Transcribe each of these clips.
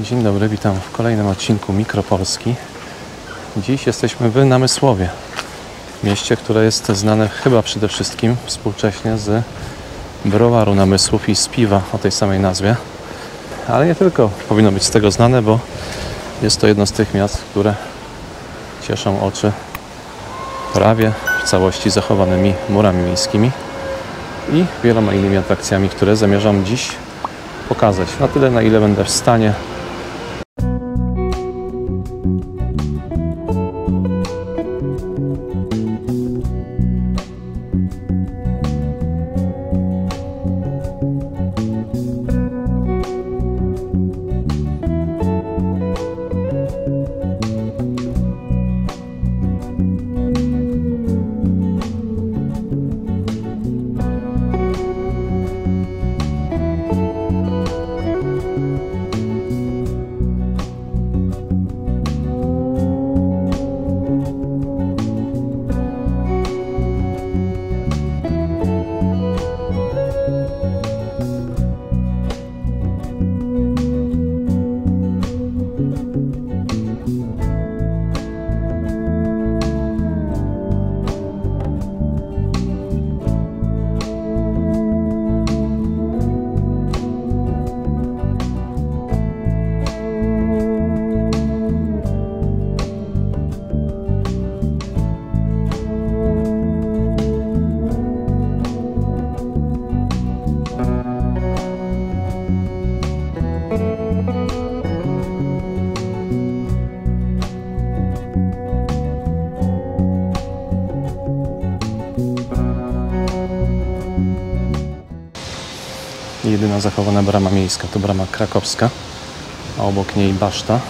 Dzień dobry, witam w kolejnym odcinku Mikropolski. Dziś jesteśmy w Namysłowie, mieście, które jest znane chyba przede wszystkim współcześnie z browaru Namysłów i z piwa o tej samej nazwie. Ale nie tylko powinno być z tego znane, bo jest to jedno z tych miast, które cieszą oczy prawie w całości zachowanymi murami miejskimi i wieloma innymi atrakcjami, które zamierzam dziś pokazać na tyle, na ile będę w stanie. Jedyna zachowana brama miejska to brama krakowska, a obok niej baszta.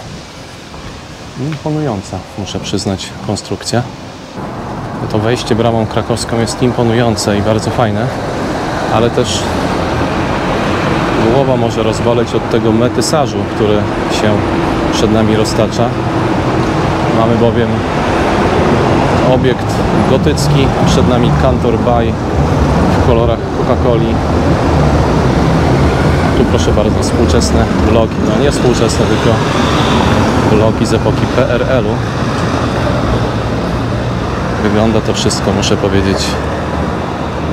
Imponująca, muszę przyznać, konstrukcja. To wejście bramą krakowską jest imponujące i bardzo fajne, ale też głowa może rozboleć od tego metysażu, który się przed nami roztacza. Mamy bowiem obiekt gotycki, przed nami Kantor Bay w kolorach Coca-Coli. Tu proszę bardzo, współczesne bloki, no nie współczesne, tylko bloki z epoki PRL-u. Wygląda to wszystko, muszę powiedzieć,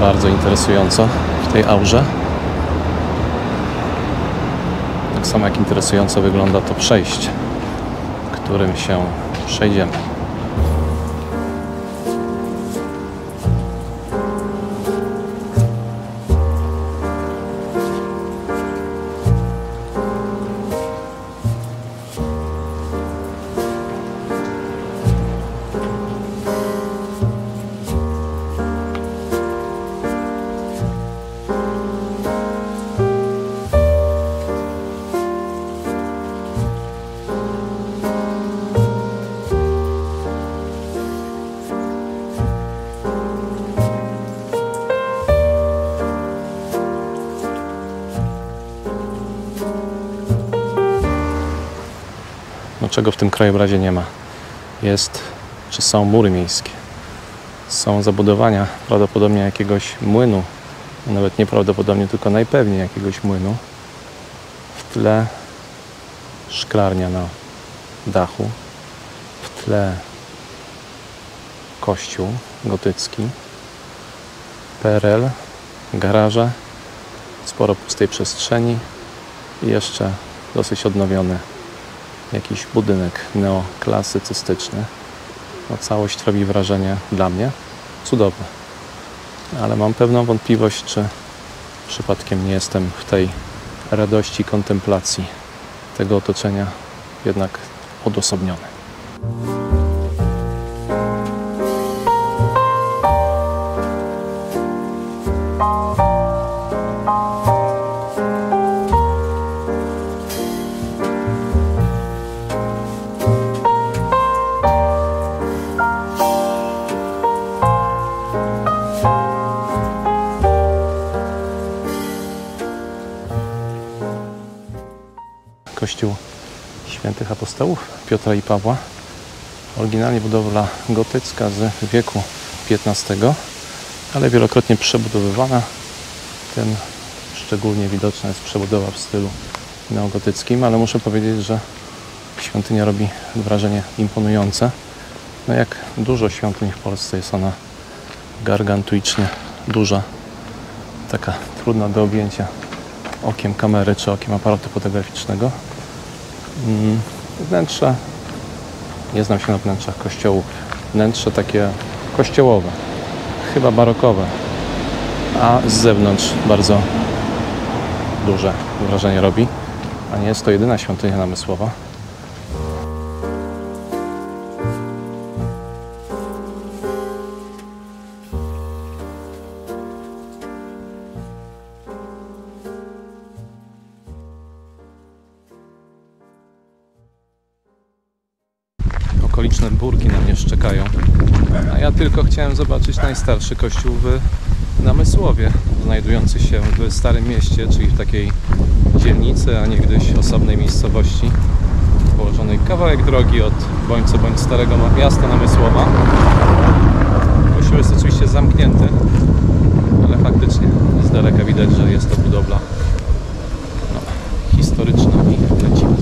bardzo interesująco w tej aurze. Tak samo jak interesująco wygląda to przejście, którym się przejdziemy. Czego w tym krajobrazie nie ma. Są mury miejskie. Są zabudowania prawdopodobnie jakiegoś młynu. Nawet nieprawdopodobnie, tylko najpewniej jakiegoś młynu. W tle szklarnia na dachu. W tle kościół gotycki. PRL, garaże, sporo pustej przestrzeni i jeszcze dosyć odnowiony jakiś budynek neoklasycystyczny. No, całość robi wrażenie dla mnie cudowne. Ale mam pewną wątpliwość, czy przypadkiem nie jestem w tej radości kontemplacji tego otoczenia jednak odosobniony. Kościół Świętych Apostołów Piotra i Pawła. Oryginalnie budowla gotycka z wieku XV, ale wielokrotnie przebudowywana. Tym szczególnie widoczna jest przebudowa w stylu neogotyckim, ale muszę powiedzieć, że świątynia robi wrażenie imponujące. No jak dużo świątyń w Polsce, jest ona gargantuicznie duża, taka trudna do objęcia okiem kamery czy okiem aparatu fotograficznego. Wnętrze, nie znam się na wnętrzach kościołów, wnętrze takie kościołowe, chyba barokowe, a z zewnątrz bardzo duże wrażenie robi, a nie jest to jedyna świątynia namysłowa. Okoliczne burki na mnie szczekają, a ja tylko chciałem zobaczyć najstarszy kościół w Namysłowie, znajdujący się w Starym Mieście, czyli w takiej dzielnicy, a niegdyś osobnej miejscowości, położonej kawałek drogi od bądź starego miasta Namysłowa. Kościół jest oczywiście zamknięty, ale faktycznie z daleka widać, że jest to budowla historyczna i lecimy.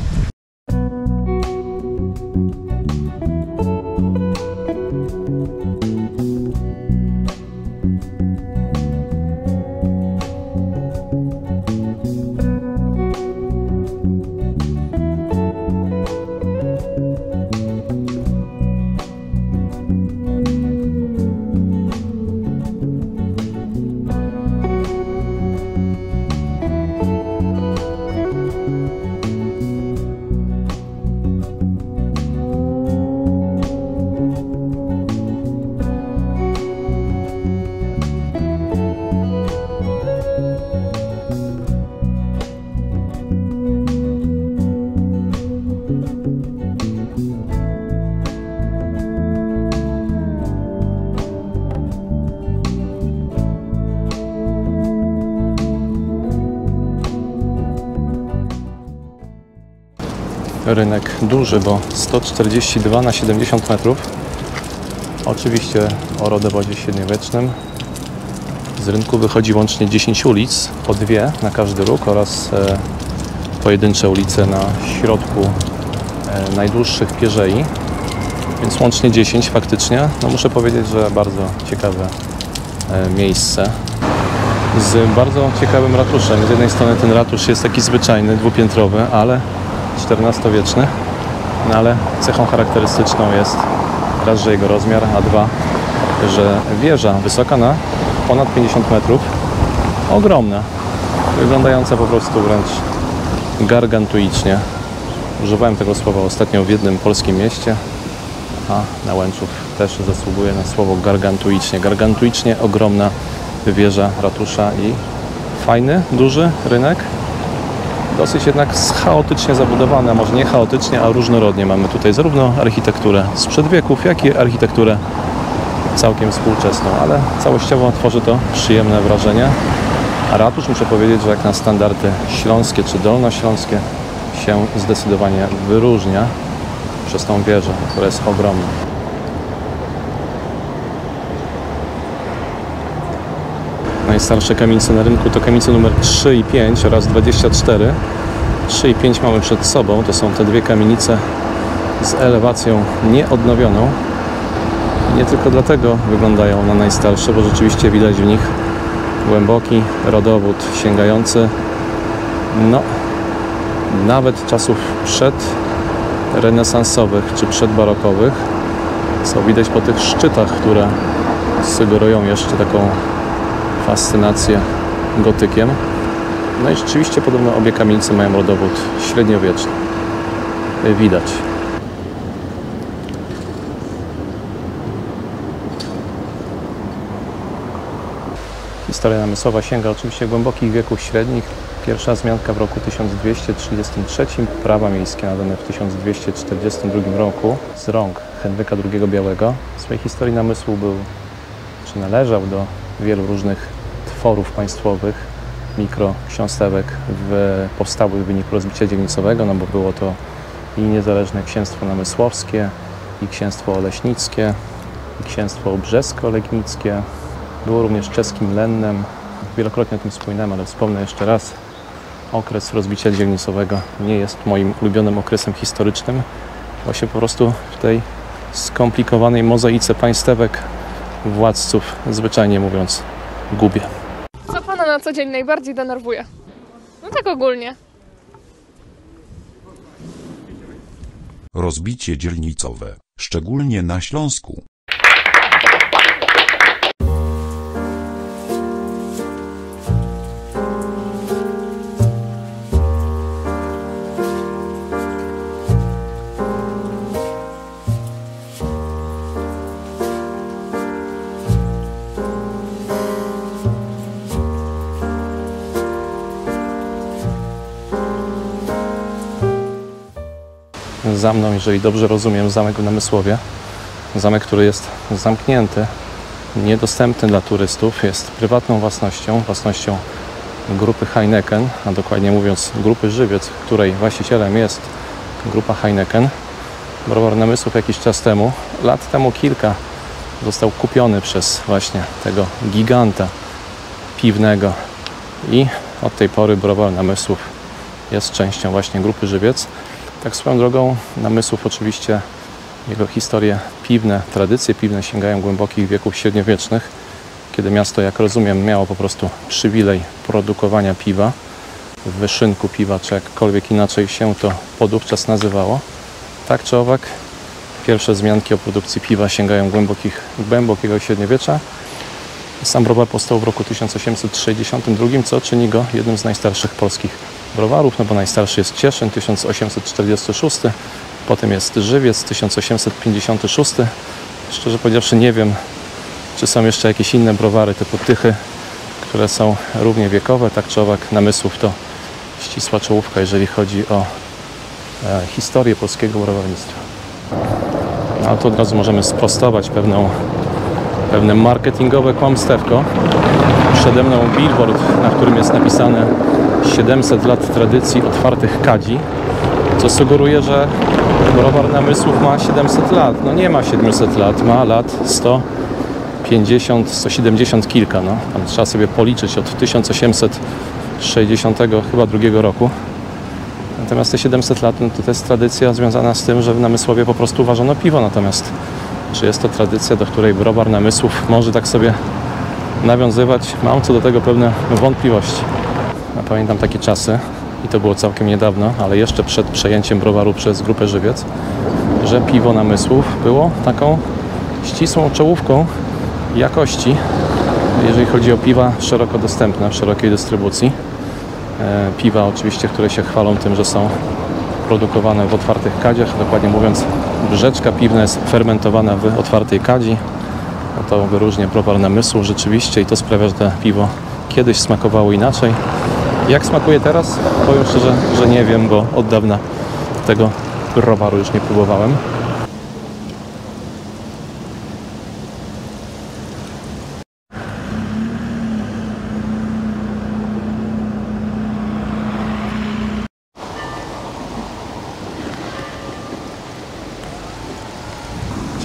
Rynek duży, bo 142 na 70 metrów. Oczywiście o rodowodzie średniowiecznym. Z rynku wychodzi łącznie 10 ulic, po dwie na każdy róg oraz pojedyncze ulice na środku najdłuższych pierzei. Więc łącznie 10 faktycznie. No muszę powiedzieć, że bardzo ciekawe miejsce. Z bardzo ciekawym ratuszem. Z jednej strony ten ratusz jest taki zwyczajny, dwupiętrowy, ale XIV-wieczny, no ale cechą charakterystyczną jest raz, że jego rozmiar, a dwa, że wieża wysoka na ponad 50 metrów, ogromna, wyglądająca po prostu wręcz gargantuicznie. Używałem tego słowa ostatnio w jednym polskim mieście, a na Łęczów też zasługuje na słowo gargantuicznie. Gargantuicznie ogromna wieża ratusza i fajny, duży rynek. Dosyć jednak chaotycznie zabudowane, może nie chaotycznie, a różnorodnie. Mamy tutaj zarówno architekturę sprzed wieków, jak i architekturę całkiem współczesną, ale całościowo tworzy to przyjemne wrażenie. A ratusz, muszę powiedzieć, że jak na standardy śląskie czy dolnośląskie się zdecydowanie wyróżnia przez tą wieżę, która jest ogromna. Najstarsze kamienice na rynku to kamienice numer 3 i 5 oraz 24. 3 i 5 mamy przed sobą. To są te dwie kamienice z elewacją nieodnowioną. Nie tylko dlatego wyglądają na najstarsze, bo rzeczywiście widać w nich głęboki rodowód sięgający nawet czasów przedrenesansowych czy przedbarokowych. Co widać po tych szczytach, które sugerują jeszcze taką fascynację gotykiem. No i rzeczywiście podobno obie kamienice mają rodowód średniowieczny. Widać. Historia namysłowa sięga oczywiście głębokich wieków średnich. Pierwsza wzmianka w roku 1233, prawa miejskie nadane w 1242 roku z rąk Henryka II Białego. W swojej historii namysłu był, czy należał do wielu różnych tworów państwowych, mikroksiąstewek powstałych w wyniku rozbicia dzielnicowego, bo było to i niezależne księstwo namysłowskie, i księstwo oleśnickie, i księstwo brzesko-legnickie. Było również czeskim Lennem. Wielokrotnie o tym wspominałem, ale wspomnę jeszcze raz. okres rozbicia dzielnicowego nie jest moim ulubionym okresem historycznym. Właśnie po prostu w tej skomplikowanej mozaice państewek władców, zwyczajnie mówiąc, gubię. Co pana na co dzień najbardziej denerwuje? No tak ogólnie. Rozbicie dzielnicowe, szczególnie na Śląsku. Za mną, jeżeli dobrze rozumiem, zamek w Namysłowie. Zamek, który jest zamknięty, niedostępny dla turystów, jest prywatną własnością, grupy Heineken, a dokładnie mówiąc grupy Żywiec, której właścicielem jest grupa Heineken. Browar Namysłów jakiś czas temu, lat temu kilka, został kupiony przez właśnie tego giganta piwnego i od tej pory Browar Namysłów jest częścią właśnie grupy Żywiec. Tak swoją drogą, Namysłów oczywiście, jego historie piwne, tradycje piwne sięgają głębokich wieków średniowiecznych, kiedy miasto, jak rozumiem, miało po prostu przywilej produkowania piwa, wyszynku piwa, czy jakkolwiek inaczej się to podówczas nazywało. Tak czy owak, pierwsze wzmianki o produkcji piwa sięgają głębokiego średniowiecza. Sam browar powstał w roku 1862, co czyni go jednym z najstarszych polskich browarów, no bo najstarszy jest Cieszyń 1846, potem jest Żywiec 1856. Szczerze powiedziawszy, nie wiem, czy są jeszcze jakieś inne browary typu Tychy, które są równie wiekowe. Tak czy owak, Namysłów to ścisła czołówka, jeżeli chodzi o historię polskiego browarnictwa. A tu od razu możemy sprostować pewne marketingowe kłamstewko. Przede mną billboard, na którym jest napisane 700 lat tradycji otwartych kadzi, co sugeruje, że browar Namysłów ma 700 lat. No nie ma 700 lat, ma lat 150, 170 kilka. No. Tam trzeba sobie policzyć od 1860 chyba drugiego roku. Natomiast te 700 lat, no to jest tradycja związana z tym, że w Namysłowie po prostu ważono piwo. Natomiast czy jest to tradycja, do której browar Namysłów może tak sobie nawiązywać? Mam co do tego pewne wątpliwości. Ja pamiętam takie czasy, i to było całkiem niedawno, ale jeszcze przed przejęciem browaru przez grupę Żywiec, że piwo Namysłów było taką ścisłą czołówką jakości, jeżeli chodzi o piwa szeroko dostępne, w szerokiej dystrybucji. Piwa oczywiście, które się chwalą tym, że są produkowane w otwartych kadziach, dokładnie mówiąc, brzeczka piwna jest fermentowana w otwartej kadzi. No to wyróżnia browar Namysłów rzeczywiście i to sprawia, że to piwo kiedyś smakowało inaczej. Jak smakuje teraz? Powiem szczerze, że nie wiem, bo od dawna tego browaru już nie próbowałem.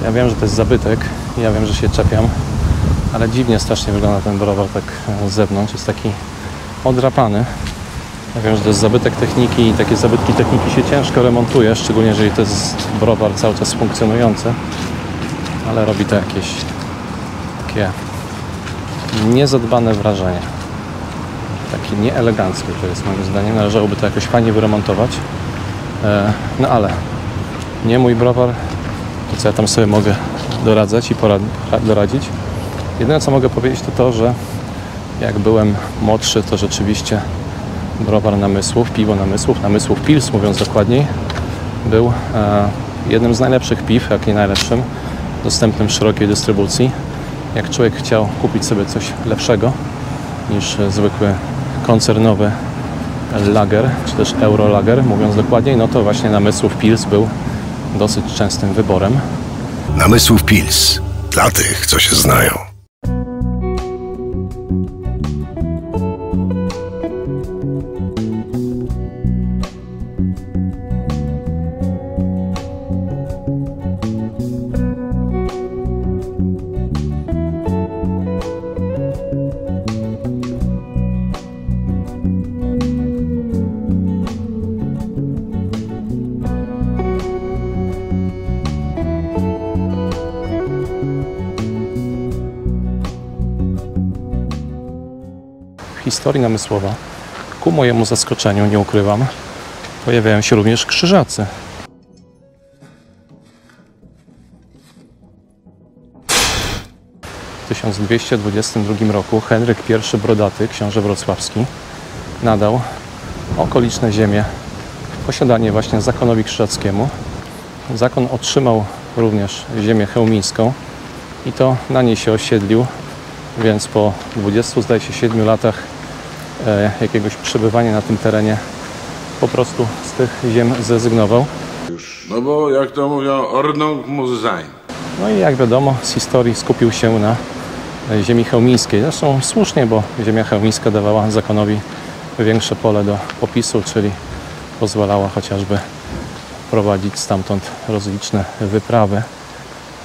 Ja wiem, że to jest zabytek, ja wiem, że się czepiam, ale dziwnie strasznie wygląda ten browar tak z zewnątrz. Jest taki odrapany. Ja wiem, że to jest zabytek techniki i takie zabytki techniki się ciężko remontuje, szczególnie jeżeli to jest browar cały czas funkcjonujący, ale robi to jakieś takie niezadbane wrażenie. Takie nieeleganckie to jest moim zdaniem. Należałoby to jakoś fajnie wyremontować. No ale nie mój browar. To co ja tam sobie mogę doradzać i doradzić. Jedyne co mogę powiedzieć to to, że jak byłem młodszy, to rzeczywiście browar Namysłów, piwo Namysłów, Namysłów Pils mówiąc dokładniej, był jednym z najlepszych piw, jak nie najlepszym, dostępnym w szerokiej dystrybucji. Jak człowiek chciał kupić sobie coś lepszego niż zwykły koncernowy lager, czy też eurolager mówiąc dokładniej, no to właśnie Namysłów Pils był dosyć częstym wyborem. Namysłów Pils. Dla tych, co się znają. historii Namysłowa, ku mojemu zaskoczeniu, nie ukrywam, pojawiają się również Krzyżacy. W 1222 roku Henryk I Brodaty, książę wrocławski, nadał okoliczne ziemie w posiadanie właśnie zakonowi krzyżackiemu. Zakon otrzymał również ziemię chełmińską i to na niej się osiedlił, więc po 27 latach jakiegoś przebywania na tym terenie po prostu z tych ziem zrezygnował. No bo jak to mówią, ordnung muss sein. No i jak wiadomo z historii skupił się na ziemi chełmińskiej. Zresztą słusznie, bo ziemia chełmińska dawała zakonowi większe pole do popisu, czyli pozwalała chociażby prowadzić stamtąd rozliczne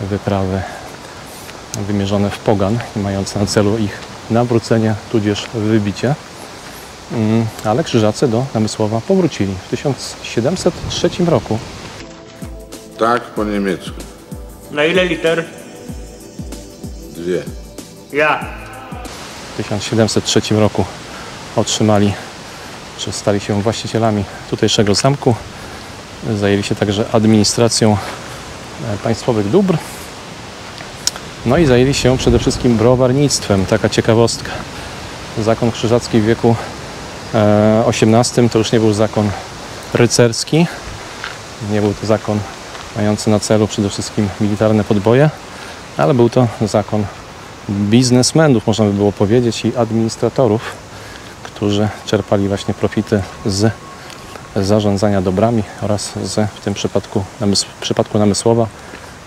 wyprawy wymierzone w pogan i mające na celu ich nawrócenie, tudzież wybicie. Ale Krzyżacy do Namysłowa powrócili w 1703 roku. Tak, po niemiecku. Na ile liter? Dwie. Ja. W 1703 roku otrzymali, czy stali się właścicielami tutejszego zamku. Zajęli się także administracją państwowych dóbr. No i zajęli się przede wszystkim browarnictwem. Taka ciekawostka. Zakon krzyżacki w wieku XVIII to już nie był zakon rycerski. Nie był to zakon mający na celu przede wszystkim militarne podboje, ale był to zakon biznesmenów, można by było powiedzieć, i administratorów, którzy czerpali właśnie profity z zarządzania dobrami oraz w przypadku Namysłowa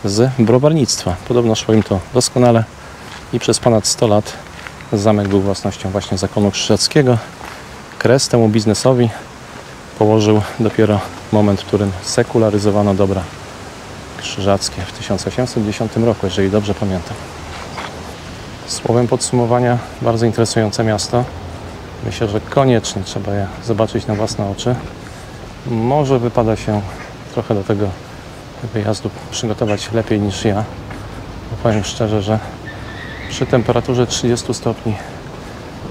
z browarnictwa. Podobno szło im to doskonale i przez ponad 100 lat zamek był własnością właśnie zakonu krzyżackiego. Kres temu biznesowi położył dopiero moment, w którym sekularyzowano dobra krzyżackie w 1810 roku, jeżeli dobrze pamiętam. Słowem podsumowania, bardzo interesujące miasto. Myślę, że koniecznie trzeba je zobaczyć na własne oczy. Może wypada się trochę do tego wyjazdu przygotować lepiej niż ja. Bo powiem szczerze, że przy temperaturze 30 stopni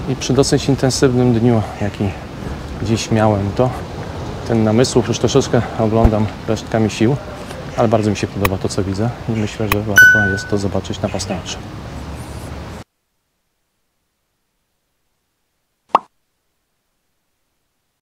i przy dosyć intensywnym dniu, jaki dziś miałem, to ten Namysłów już troszeczkę oglądam resztkami sił, ale bardzo mi się podoba to, co widzę i myślę, że warto jest to zobaczyć na własne oczy.